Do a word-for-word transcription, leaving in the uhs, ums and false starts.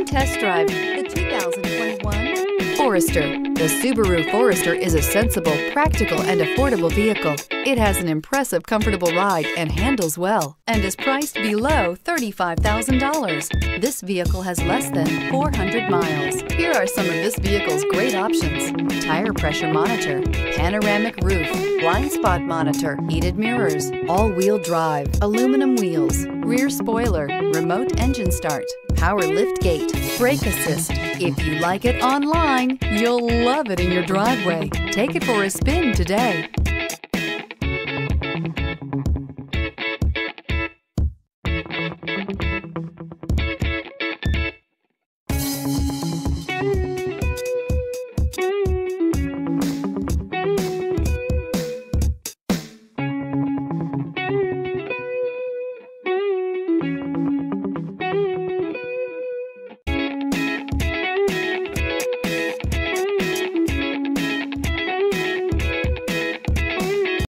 Come test drive the two thousand twenty-one Forester. The Subaru Forester is a sensible, practical, and affordable vehicle. It has an impressive, comfortable ride and handles well, and is priced below thirty-five thousand dollars. This vehicle has less than four hundred miles. Here are some of this vehicle's great options: tire pressure monitor, panoramic roof, blind spot monitor, heated mirrors, all-wheel drive, aluminum wheels, rear spoiler, remote engine start, power lift gate, brake assist. If you like it online, you'll love it in your driveway. Take it for a spin today.